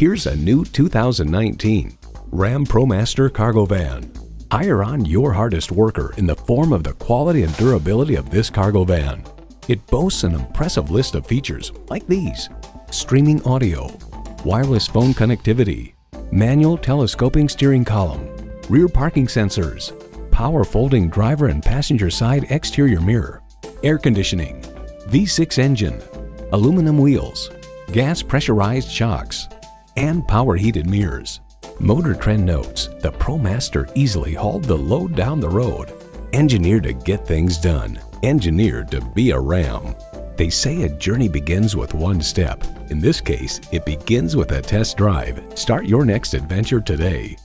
Here's a new 2019 Ram ProMaster cargo van. Hire on your hardest worker in the form of the quality and durability of this cargo van. It boasts an impressive list of features like these: streaming audio, wireless phone connectivity, manual telescoping steering column, rear parking sensors, power folding driver and passenger side exterior mirror, air conditioning, V6 engine, aluminum wheels, gas pressurized shocks, and power heated mirrors. Motor Trend notes the ProMaster easily hauled the load down the road. Engineered to get things done. Engineered to be a Ram. They say a journey begins with one step. In this case, it begins with a test drive. Start your next adventure today.